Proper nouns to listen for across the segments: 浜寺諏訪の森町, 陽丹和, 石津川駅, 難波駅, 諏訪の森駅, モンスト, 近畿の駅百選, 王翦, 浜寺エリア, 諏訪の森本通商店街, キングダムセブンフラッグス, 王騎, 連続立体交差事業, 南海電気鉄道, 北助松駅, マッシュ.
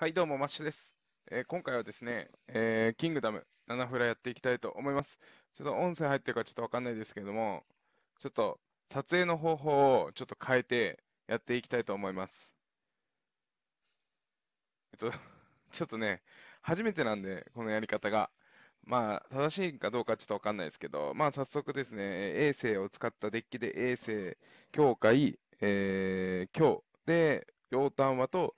はい、どうも、マッシュです。今回はですね、キングダム7フラやっていきたいと思います。ちょっと音声入ってるかちょっとわかんないですけれども、ちょっと撮影の方法をちょっと変えてやっていきたいと思います。ちょっとね、初めてなんで、このやり方が。まあ、正しいかどうかちょっとわかんないですけど、まあ、早速ですね、衛星を使ったデッキで衛星、境界、今日で、陽丹和と、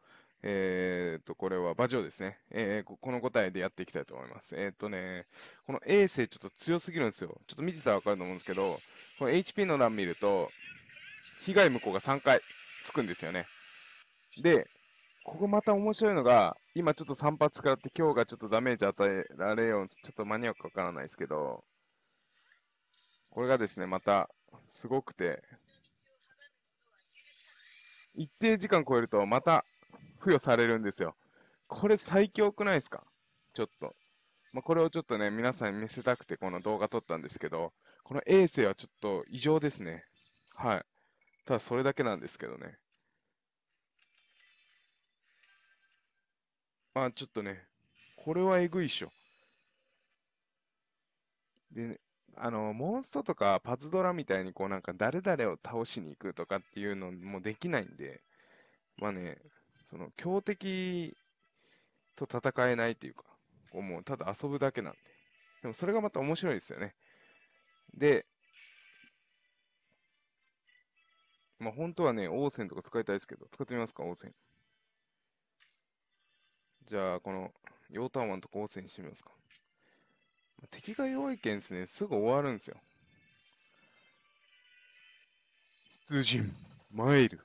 これは馬上ですね。この答えでやっていきたいと思います。この衛星ちょっと強すぎるんですよ。ちょっと見てたらわかると思うんですけど、この HP の欄見ると、被害無効が3回つくんですよね。で、ここまた面白いのが、今ちょっと3発食らって今日がちょっとダメージ与えられよう、ちょっと間に合うかわからないですけど、これがですね、また、すごくて、一定時間超えると、また、付与されるんですよ。これ最強くないですか？ちょっと。まあ、これをちょっとね、皆さんに見せたくてこの動画撮ったんですけど、この衛星はちょっと異常ですね。はい。ただそれだけなんですけどね。まあちょっとね、これはえぐいっしょ。で、ね、モンストとかパズドラみたいにこうなんか誰々を倒しに行くとかっていうのもできないんで、まあね、その強敵と戦えないっていうか、こうもうただ遊ぶだけなんで。でもそれがまた面白いですよね。で、まあ本当はね、王翦とか使いたいですけど、使ってみますか、王翦。じゃあ、この、陽丹和のとこ王翦にしてみますか。敵が弱いけんですね、すぐ終わるんですよ。出陣、参る。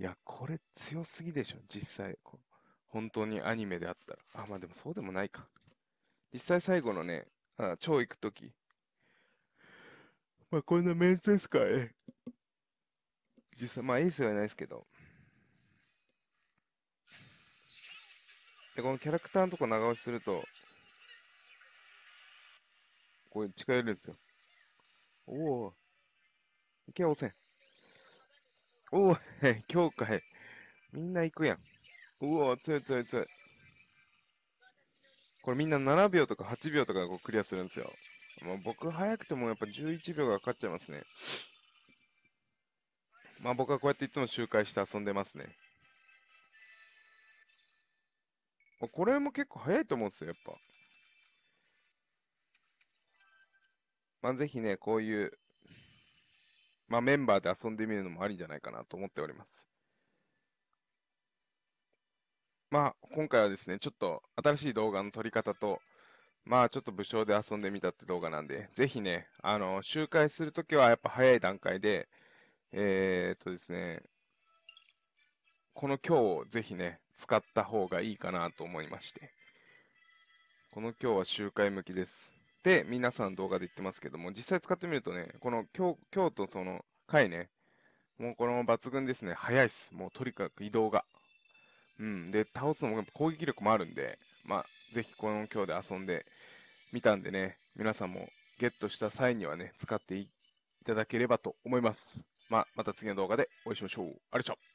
いや、これ強すぎでしょ、実際。本当にアニメであったら。あ、まあでもそうでもないか。実際最後のね、超行くとき。まあこんなメンツですかね。実際、まあエースはいないですけど。で、このキャラクターのとこ長押しすると、こう近寄るんですよ。おお。いけ、おせん。おお、教会。みんな行くやん。うお、強い強い強い。これみんな7秒とか8秒とかこうクリアするんですよ。まあ、僕早くてもやっぱ11秒がかかっちゃいますね。まあ僕はこうやっていつも周回して遊んでますね。これも結構早いと思うんですよ、やっぱ。まあぜひね、こういう。まあ、メンバーで遊んでみるのもありじゃないかなと思っております。まあ、今回はですね、ちょっと新しい動画の撮り方と、まあ、ちょっと武将で遊んでみたって動画なんで、ぜひね、周回するときはやっぱ早い段階で、ですね、この今日をぜひね、使った方がいいかなと思いまして、この今日は周回向きです。で、皆さん動画で言ってますけども、実際使ってみるとね、この今日とその回ね、もうこの抜群ですね、早いっす。もうとにかく移動が。うん。で、倒すのも攻撃力もあるんで、まあ、ぜひこの今日で遊んでみたんでね、皆さんもゲットした際にはね、使っていただければと思います。まあ、また次の動画でお会いしましょう。ありがとうございました。